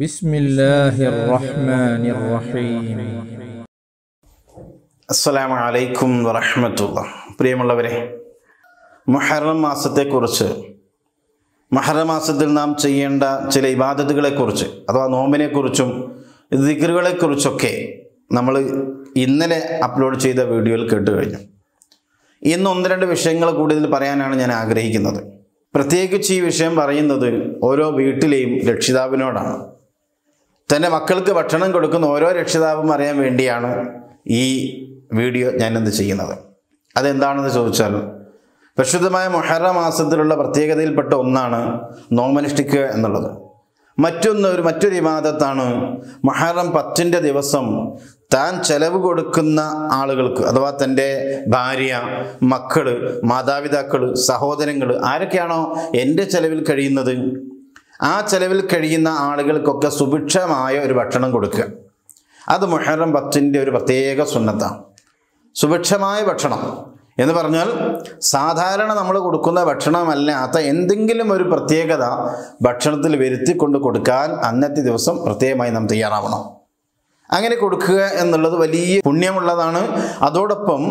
بسم الله الرحمن الرحيم السلام عليكم ورحمة الله പ്രിയമുള്ളവരെ മുഹറം മാസത്തെക്കുറിച്ച് മുഹറം മാസത്തിൽ നാം ചെയ്യേണ്ട ചില ഇബാദത്തുകളെക്കുറിച്ച് അഥവാ നോമ്പിനെക്കുറിച്ചും ദിക്റുകളെക്കുറിച്ചൊക്കെ നമ്മൾ ഇന്നലെ അപ്ലോഡ് ചെയ്ത വീഡിയോയിൽ കേട്ടു കഴിഞ്ഞു ഇന്ന് ഒന്ന് രണ്ട് വിഷയങ്ങൾ കൂടുതൽ പറയാനാണ് ഞാൻ ആഗ്രഹിക്കുന്നത് പ്രത്യേകിച്ച് ഈ വിഷയം പറയുന്നത് ഓരോ വീട്ടിലെയും രക്ഷിതാവിനോടാണ് തന്റെ മക്കൾക്ക് ഭക്ഷണം കൊടുക്കുന്ന ഓരോ രക്ഷിതാവും അറിയാൻ വേണ്ടിയാണ് ഈ വീഡിയോ ഞാൻ ഇന്ന് ചെയ്യുന്നത് അതെന്താണെന്ന് ചോദിച്ചാൽ പരിശുദ്ധമായ മുഹറം മാസത്തിലുള്ള പ്രത്യേകതയിൽപ്പെട്ട ഒന്നാണ് നോമനുഷ്ഠിക്കുക എന്നുള്ളത് മറ്റൊരു ഇബാദത്താണ് മുഹറം 10ന്റെ ദിവസം താൻ ചെലവ് കൊടുക്കുന്ന ആളുകൾക്ക് അഥവാ തന്റെ ഭാര്യ മക്കൾ മാതാപിതാക്കൾ സഹോദരങ്ങൾ ആരൊക്കെയാണോ എൻ്റെ ചെലവിൽ കഴിയുന്നത് ആ ചെലവിൽ കഴിയുന്ന ആളുകൾക്കൊക്കെ സുഭിക്ഷമായ ഒരു ഭക്ഷണം കൊടുക്കുക അത് മുഹറം 10ന്റെ ഒരു പ്രത്യേക സുന്നത്താണ് സുഭിക്ഷമായ ഭക്ഷണം എന്ന് പറഞ്ഞാൽ സാധാരണ നമ്മൾ കൊടുക്കുന്ന ഭക്ഷണമല്ലാത്ത എന്തെങ്കിലും ഒരു പ്രത്യേകത ഭക്ഷണത്തിൽ വരുത്തിക്കൊണ്ട് കൊടുക്കാൻ അന്നത്തെ ദിവസം പ്രത്യേകമായി നാം തയ്യാറാവണം അങ്ങനെ കൊടുക്കുക എന്നുള്ളത് വലിയ പുണ്യമുള്ളതാണ് അതോടൊപ്പം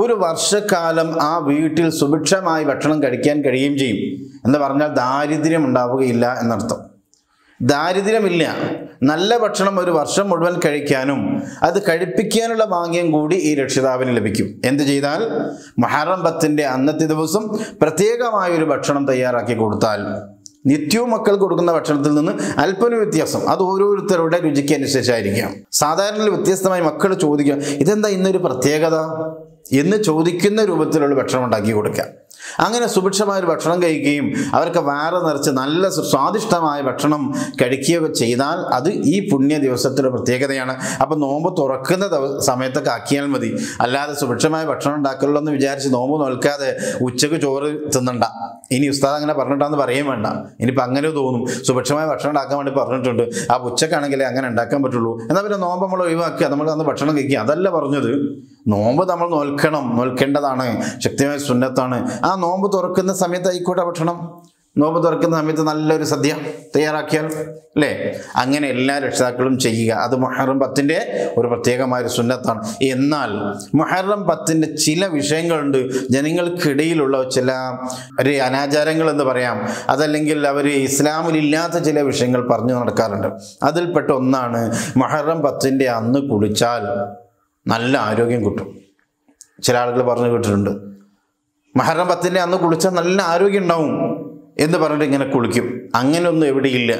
ഒരു വർഷക്കാലം ആ വീട്ടിൽ സുഭിക്ഷമായി ഭക്ഷണം കഴിക്കാൻ കഴിയുകയും ചെയ്യും എന്ന് പറഞ്ഞാൽ ദാരിദ്ര്യം ഉണ്ടാവുകയില്ല എന്നർത്ഥം ദാരിദ്ര്യമില്ല നല്ല ഭക്ഷണം ഒരു വർഷം മുഴുവൻ കഴിക്കാനും അത് കഴിപ്പിക്കാനുള്ള ഭാഗ്യം കൂടി ഈ രക്ഷിതാവിന് ലഭിക്കും എന്ത് ചെയ്താൽ മുഹറം 10ന്റെ അന്നത്തെ ദിവസം പ്രത്യേകമായ ഒരു ഭക്ഷണം തയ്യാറാക്കി കൊടുത്താൽ നിത്യവും മക്കൾ കൊടുക്കുന്ന ഭക്ഷണത്തിൽ നിന്ന് അല്പം വ്യത്യാസം അത് ഓരോരുത്തരുടെ രുചിക്ക് അനുസരിച്ചായിരിക്കാം സാധാരണ വ്യത്യസ്തമായി മക്കൾ ചോദിക്കുക ഇതെന്താ ഇന്നൊരു പ്രത്യേകത എന്ന് ചോദിക്കുന്ന രൂപത്തിലുള്ള ഭക്ഷണം ഉണ്ടാക്കി കൊടുക്കുക അങ്ങനെ സുഭിക്ഷമായൊരു ഭക്ഷണം കഴിക്കുകയും അവർക്ക് വയറ് നിറച്ച് നല്ല സ്വാദിഷ്ടമായ ഭക്ഷണം കഴിക്കുകയൊക്കെ ചെയ്താൽ അത് ഈ പുണ്യ ദിവസത്തിൻ്റെ പ്രത്യേകതയാണ് അപ്പോൾ നോമ്പ് തുറക്കുന്ന സമയത്തൊക്കെ ആക്കിയാൽ മതി അല്ലാതെ സുഭിക്ഷമായ ഭക്ഷണം ഉണ്ടാക്കുള്ളൂ എന്ന് വിചാരിച്ച് നോമ്പ് നോൽക്കാതെ ഉച്ചക്ക് ചോറ് തിന്നണ്ട ഇനി ഉസ്താദ് അങ്ങനെ പറഞ്ഞിട്ടാന്ന് പറയേം വേണ്ട ഇനിയിപ്പോൾ അങ്ങനെ തോന്നും സുഭിക്ഷമായ ഭക്ഷണം ഉണ്ടാക്കാൻ വേണ്ടി പറഞ്ഞിട്ടുണ്ട് ആ ഉച്ചക്കാണെങ്കിലേ അങ്ങനെ ഉണ്ടാക്കാൻ പറ്റുള്ളൂ എന്നാൽ പിന്നെ നോമ്പ് നമ്മൾ ഒഴിവാക്കുക നമ്മൾ അന്ന് ഭക്ഷണം കഴിക്കുക അതല്ല പറഞ്ഞത് നോമ്പ് നമ്മൾ നോൽക്കണം നോൽക്കേണ്ടതാണ് ശക്തമായ സുന്നത്താണ് ആ നോമ്പ് തുറക്കുന്ന സമയത്ത് ആയിക്കോട്ടെ ഭക്ഷണം നോമ്പ് തുറക്കുന്ന സമയത്ത് നല്ലൊരു സദ്യ തയ്യാറാക്കിയാൽ അല്ലേ അങ്ങനെ എല്ലാ രക്ഷിതാക്കളും ചെയ്യുക അത് മുഹറം 10ന്റെ ഒരു പ്രത്യേകമായൊരു സുന്നത്താണ് എന്നാൽ മുഹറം 10ന്റെ ചില വിഷയങ്ങളുണ്ട് ജനങ്ങൾക്കിടയിലുള്ള ചില ഒരു അനാചാരങ്ങൾ എന്ന് പറയാം അതല്ലെങ്കിൽ അവർ ഇസ്ലാമിലില്ലാത്ത ചില വിഷയങ്ങൾ പറഞ്ഞു നടക്കാറുണ്ട് അതിൽപ്പെട്ട ഒന്നാണ് മുഹറം 10ന്റെ അന്ന് കുളിച്ചാൽ നല്ല ആരോഗ്യം കിട്ടും ചില ആളുകൾ പറഞ്ഞു കേട്ടിട്ടുണ്ട് മുഹറം 10ന്റെ അന്ന് കുളിച്ചാൽ നല്ല ആരോഗ്യം ഉണ്ടാവും എന്ന് പറഞ്ഞിട്ട് ഇങ്ങനെ കുളിക്കും അങ്ങനെയൊന്നും എവിടെയില്ല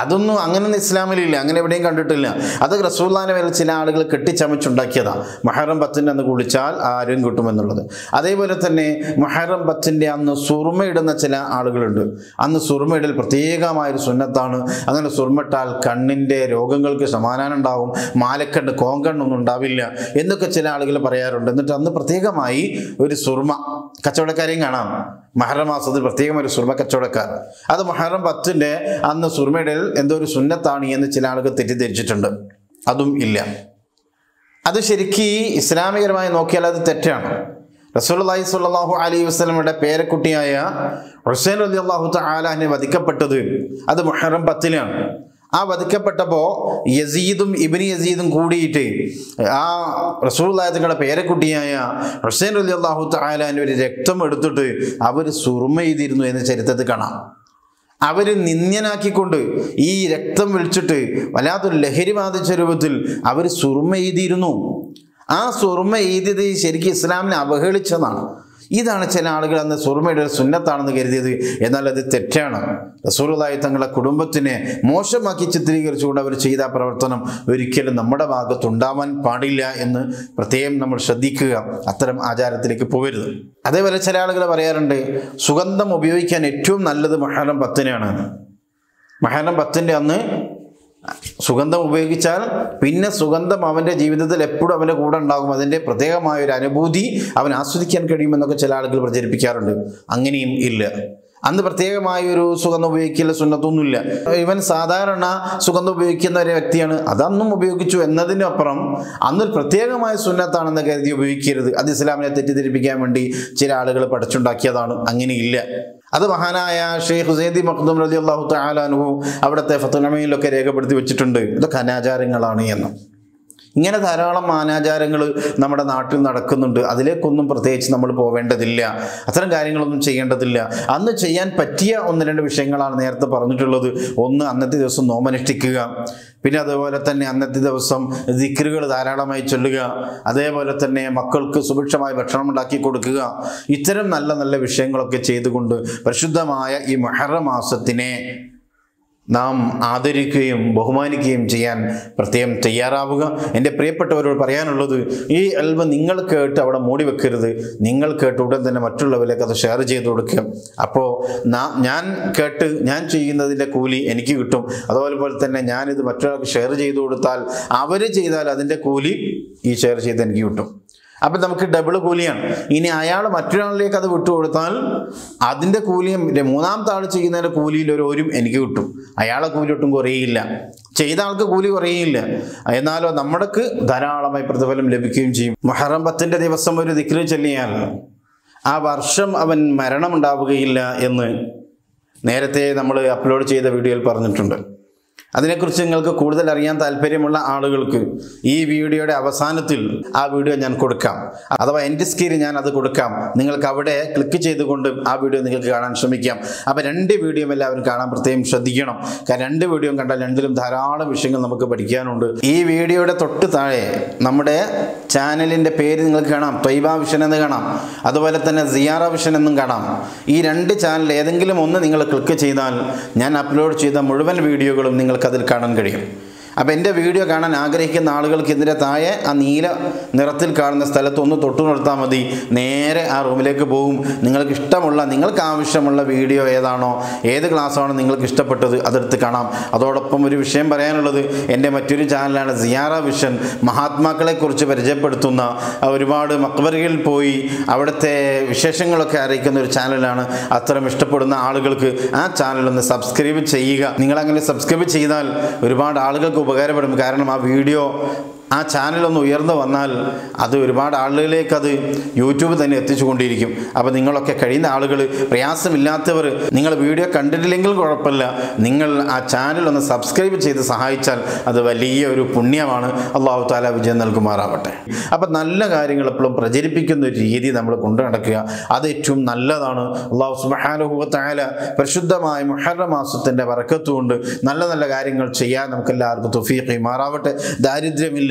അതൊന്നും അങ്ങനെയൊന്നും ഇസ്ലാമിലില്ല അങ്ങനെ എവിടെയും കണ്ടിട്ടില്ല അത് റസൂലുള്ളാഹിന്റെ മേൽ ചില ആളുകൾ കെട്ടിച്ചമച്ചുണ്ടാക്കിയതാണ് മുഹറം 10ന്റെ അന്ന് കുളിച്ചാൽ ആരോഗ്യം കിട്ടുമെന്നുള്ളത് അതേപോലെ തന്നെ മുഹറം 10ന്റെ അന്ന് സുർമയിടുന്ന ചില ആളുകളുണ്ട് അന്ന് സുർമയിടൽ പ്രത്യേകമായൊരു സുന്നത്താണ് അങ്ങനെ സുർമയിട്ടാൽ കണ്ണിൻ്റെ രോഗങ്ങൾക്ക് സമാധാനം ഉണ്ടാവും മാലക്കണ്ണ് കോങ്കണ്ണൊന്നും ഉണ്ടാവില്ല എന്നൊക്കെ ചില ആളുകൾ പറയാറുണ്ട് എന്നിട്ട് അന്ന് പ്രത്യേകമായി ഒരു സുർമ കച്ചവടക്കാരെയും കാണാം മുഹറം മാസത്തിൽ പ്രത്യേകം ഒരു സുർമ കച്ചവടക്കാർ അത് മുഹറം 10ന്റെ അന്ന് സുർമയിടൽ എന്തോ ഒരു സുന്നത്താണ് എന്ന് ചില ആളുകൾ തെറ്റിദ്ധരിച്ചിട്ടുണ്ട് അതും ഇല്ല അത് ശരിക്കും ഇസ്ലാമികരമായി നോക്കിയാൽ അത് തെറ്റാണ് റസൂലുള്ളാഹി സ്വല്ലല്ലാഹു അലൈഹി വസല്ലമയുടെ പേരക്കുട്ടിയായ ഹുസൈൻ റളിയല്ലാഹു തആല അൻഹു വധിക്കപ്പെട്ടത് അത് മുഹറം 10ലാണ് ആ വധിക്കപ്പെട്ടപ്പോൾ യസീദും ഇബ്നു യസീദും കൂടിയിട്ട് ആ റസൂലുള്ളാഹി തങ്ങളുടെ പേരക്കുട്ടിയായ ഹുസൈൻ റളിയല്ലാഹു തആല അൻഹു ഒരു രക്തം എടുത്തിട്ട് അവർ സുർമ ചെയ്തിരുന്നു എന്ന് ചരിത്രത്തിൽ കാണാം അവർ നിന്ദ്യനാക്കിക്കൊണ്ട് ഈ രക്തം വിളിച്ചിട്ട് വല്ലാത്തൊരു ലഹരി ബാധിച്ച രൂപത്തിൽ അവർ സുർമ എഴുതിയിരുന്നു ആ സുർമ എഴുതിയത് ശരിക്കും ഇസ്ലാമിനെ അവഹേളിച്ചതാണ് ഇതാണ് ചില ആളുകൾ അന്ന് സുർമയുടെ ഒരു സുന്നത്താണെന്ന് കരുതിയത് എന്നാൽ അത് തെറ്റാണ് റസൂലുള്ളാഹി തങ്ങളുടെ കുടുംബത്തിനെ മോശമാക്കി ചിത്രീകരിച്ചുകൊണ്ട് അവർ ചെയ്ത പ്രവർത്തനം ഒരിക്കലും നമ്മുടെ ഭാഗത്ത് ഉണ്ടാവാൻ പാടില്ല എന്ന് പ്രത്യേകം നമ്മൾ ശ്രദ്ധിക്കുക അത്തരം ആചാരത്തിലേക്ക് പോകരുത് അതേപോലെ ചില ആളുകൾ പറയാറുണ്ട് സുഗന്ധം ഉപയോഗിക്കാൻ ഏറ്റവും നല്ലത് മുഹറം 10നാണ് മുഹറം 10ന്റെ അന്ന് സുഗന്ധം ഉപയോഗിച്ചാൽ പിന്നെ സുഗന്ധം അവൻ്റെ ജീവിതത്തിൽ എപ്പോഴും അവൻ്റെ കൂടെ ഉണ്ടാകും അതിൻ്റെ പ്രത്യേകമായ ഒരു അനുഭൂതി അവൻ ആസ്വദിക്കാൻ കഴിയുമെന്നൊക്കെ ചില ആളുകൾ പ്രചരിപ്പിക്കാറുണ്ട് അങ്ങനെയും ഇല്ല أنت برتيجا ما يورو سكانو بيجيكيلا سونا تونوليا. إيفن سادارا نا سكانو بيجيكيلا رياكتيانو. أدام نو مبيجيكيشو إندني أبرام. أندر برتيجا ما يسونا تانا كرديو بيجيكيرد. أدي سلامنا تيتيري بيجامندي. شيرا ألغلا برتشون داكيا دانو. أنغني إلليا. هذا بحنا يا شيخ زيد مقدم رضي الله تعالى عنه. أبدا فتونا مين لو كريجا بردي وتشتوندو. ده خانيا جارينغ لانيانو. ഇങ്ങനെ ധാരാളം ആചാരങ്ങൾ നമ്മുടെ നാട്ടിൽ നടക്കുന്നുണ്ട് അതിലേക്കൊന്നും പ്രത്യേകിച്ച് നമ്മൾ പോവേണ്ടതില്ല അത്തരം കാര്യങ്ങളൊന്നും ചെയ്യേണ്ടതില്ല അന്ന് ചെയ്യാൻ പറ്റിയ ഒന്ന് രണ്ട് വിഷയങ്ങളാണ് നേരത്തെ പറഞ്ഞിട്ടുള്ളത് ഒന്ന് അന്നത്തെ ദിവസം നോമനുഷ്ഠിക്കുക പിന്നെ അതുപോലെ തന്നെ അന്നത്തെ ദിവസം ദിക്റുകൾ ധാരാളമായി ചൊല്ലുക അതേപോലെ തന്നെ മക്കൾക്ക് സുഭിക്ഷമായ ഭക്ഷണം ഉണ്ടാക്കി കൊടുക്കുക ഇത്തരം നല്ല നല്ല വിഷയങ്ങളൊക്കെ ചെയ്തുകൊണ്ട് പരിശുദ്ധമായ ഈ മുഹറം മാസത്തിനെ നാം ആദരിക്കുകയും ബഹുമാനിക്കുകയും ചെയ്യാൻ പ്രത്യേകം തയ്യാറാവുക എൻ്റെ പ്രിയപ്പെട്ടവരോട് പറയാനുള്ളത് ഈ അൽബം നിങ്ങൾ കേട്ട് അവിടെ മൂടി വെക്കരുത് നിങ്ങൾ കേട്ട് ഉടൻ തന്നെ മറ്റുള്ളവരിലേക്ക് അത് ഷെയർ ചെയ്തു കൊടുക്കുക അപ്പോൾ ഞാൻ കേട്ട് ഞാൻ ചെയ്യുന്നതിൻ്റെ കൂലി എനിക്ക് കിട്ടും അതുപോലെ തന്നെ ഞാൻ ഇത് മറ്റുള്ളവർക്ക് ഷെയർ ചെയ്തു കൊടുത്താൽ അവർ ചെയ്താൽ അതിൻ്റെ കൂലി ഈ ഷെയർ ചെയ്ത് എനിക്ക് കിട്ടും അപ്പോൾ നമുക്ക് ഡബിൾ കൂലിയാണ് ഇനി അയാൾ മറ്റൊരാളിലേക്ക് അത് വിട്ടു കൊടുത്താൽ അതിന്റെ കൂലിയും മൂന്നാമത്തെ ആൾ ചെയ്യുന്നതിന്റെ കൂലിയിൽ ഒരു എനിക്ക് കിട്ടും അയാളെ കൂലി ഒട്ടും കുറയില്ല ചെയ്ത ആൾക്ക് കൂലി കുറയില്ല എന്നാലോ നമ്മൾക്ക് ധാരാളമായി പ്രതിഫലം ലഭിക്കുകയും ചെയ്യും മുഹറം 10ന്റെ ദിവസം ഒരു ദിക്ർ ചൊല്ലിയാൽ ആ വർഷം അവൻ മരണം ഉണ്ടാവുകയില്ല എന്ന് നേരത്തെ നമ്മൾ അപ്ലോഡ് ചെയ്ത വീഡിയോയിൽ പറഞ്ഞിട്ടുണ്ട് അതിനെക്കുറിച്ച് നിങ്ങൾക്ക് കൂടുതൽ അറിയാൻ താൽപ്പര്യമുള്ള ആളുകൾക്ക് ഈ വീഡിയോയുടെ അവസാനത്തിൽ ആ വീഡിയോ ഞാൻ കൊടുക്കാം അഥവാ എൻ്റെ സ്ക്രീനിൽ ഞാൻ അത് കൊടുക്കാം നിങ്ങൾക്ക് അവിടെ ക്ലിക്ക് ചെയ്തുകൊണ്ട് ആ വീഡിയോ നിങ്ങൾക്ക് കാണാൻ ശ്രമിക്കാം അപ്പോൾ രണ്ട് വീഡിയോയും എല്ലാവരും കാണാൻ പ്രത്യേകം ശ്രദ്ധിക്കണം കാരണം രണ്ട് വീഡിയോയും കണ്ടാൽ രണ്ടിലും ധാരാളം വിഷയങ്ങൾ നമുക്ക് പഠിക്കാനുണ്ട് ഈ വീഡിയോയുടെ തൊട്ട് താഴെ നമ്മുടെ ചാനലിൻ്റെ പേര് നിങ്ങൾക്ക് കാണാം ത്വയ്ബ വിഷൻ എന്ന് കാണാം അതുപോലെ തന്നെ സിയാറ വിഷൻ എന്നും കാണാം ഈ രണ്ട് ചാനൽ ഏതെങ്കിലും ഒന്ന് നിങ്ങൾ ക്ലിക്ക് ചെയ്താൽ ഞാൻ അപ്ലോഡ് ചെയ്ത മുഴുവൻ വീഡിയോകളും നിങ്ങൾ അതിൽ കാണാൻ കഴിയും അപ്പോൾ എൻ്റെ വീഡിയോ കാണാൻ ആഗ്രഹിക്കുന്ന ആളുകൾക്ക് ഇതിൻ്റെ താഴെ ആ നീല നിറത്തിൽ കാണുന്ന സ്ഥലത്ത് ഒന്ന് തൊട്ടു നിർത്താൽ മതി നേരെ ആ റൂമിലേക്ക് പോകും നിങ്ങൾക്ക് ഇഷ്ടമുള്ള നിങ്ങൾക്ക് ആവശ്യമുള്ള വീഡിയോ ഏതാണോ ഏത് ക്ലാസ്സാണോ നിങ്ങൾക്ക് ഇഷ്ടപ്പെട്ടത് അതെടുത്ത് കാണാം അതോടൊപ്പം ഒരു വിഷയം പറയാനുള്ളത് എൻ്റെ മറ്റൊരു ചാനലാണ് സിയാറ വിഷൻ മഹാത്മാക്കളെക്കുറിച്ച് പരിചയപ്പെടുത്തുന്ന ഒരുപാട് മക്ബറകളിൽ പോയി അവിടുത്തെ വിശേഷങ്ങളൊക്കെ അറിയിക്കുന്ന ഒരു ചാനലാണ് അത്തരം ഇഷ്ടപ്പെടുന്ന ആളുകൾക്ക് ആ ചാനലൊന്ന് സബ്സ്ക്രൈബ് ചെയ്യുക നിങ്ങളങ്ങനെ സബ്സ്ക്രൈബ് ചെയ്താൽ ഒരുപാട് ആളുകൾക്ക് ഉപകാരപ്പെടും കാരണം ആ വീഡിയോ ആ ചാനലൊന്ന് ഉയർന്നു വന്നാൽ അത് ഒരുപാട് ആളുകളിലേക്ക് അത് യൂട്യൂബ് തന്നെ എത്തിച്ചു കൊണ്ടിരിക്കും അപ്പോൾ നിങ്ങളൊക്കെ കഴിയുന്ന ആളുകൾ പ്രയാസമില്ലാത്തവർ നിങ്ങൾ വീഡിയോ കണ്ടിട്ടില്ലെങ്കിൽ കുഴപ്പമില്ല നിങ്ങൾ ആ ചാനലൊന്ന് സബ്സ്ക്രൈബ് ചെയ്ത് സഹായിച്ചാൽ അത് വലിയ ഒരു പുണ്യമാണ് അള്ളാഹു താല വിജയം നൽകുമാറാവട്ടെ അപ്പോൾ നല്ല കാര്യങ്ങൾ എപ്പോഴും പ്രചരിപ്പിക്കുന്ന ഒരു രീതി നമ്മൾ കൊണ്ടു നടക്കുക അത് ഏറ്റവും നല്ലതാണ് അള്ളാഹു സുബ്ഹാനഹു വ തആല പരിശുദ്ധമായ മുഹറം മാസത്തിൻ്റെ ബർക്കത്തുകൊണ്ട് നല്ല നല്ല കാര്യങ്ങൾ ചെയ്യാൻ നമുക്കെല്ലാവർക്കും തൗഫീഖ് മാറാവട്ടെ ദാരിദ്ര്യമില്ല